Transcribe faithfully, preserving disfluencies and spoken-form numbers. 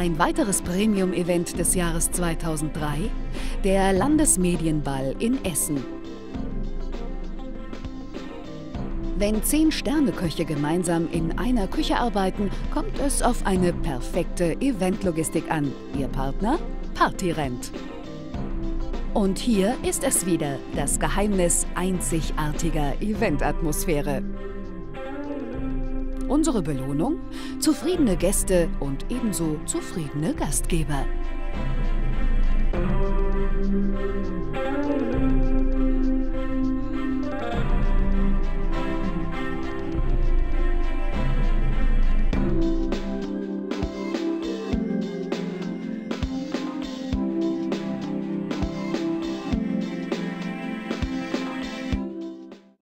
Ein weiteres Premium-Event des Jahres zweitausenddrei, der Landesmedienball in Essen. Wenn zehn Sterneköche gemeinsam in einer Küche arbeiten, kommt es auf eine perfekte Eventlogistik an. Ihr Partner? Partyrent. Und hier ist es wieder, das Geheimnis einzigartiger Eventatmosphäre. Unsere Belohnung? Zufriedene Gäste und ebenso zufriedene Gastgeber.